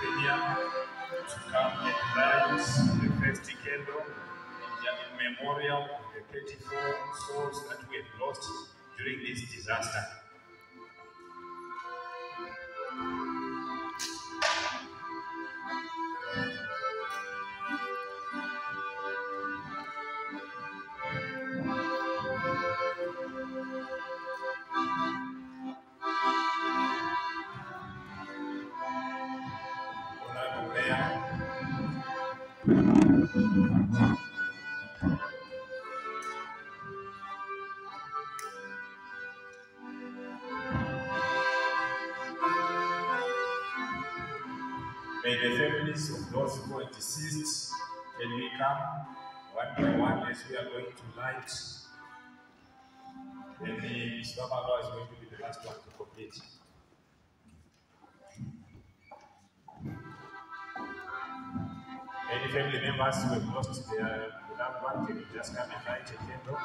Kenya to come and rise in the first candle in memorial of the 34 souls that we have lost during this disaster. May the families of those who are deceased, can we come one by one as we are going to light? And Ms. Babaga is going to be the last one to complete. Any family members who have lost their loved one, can you just come and light a candle?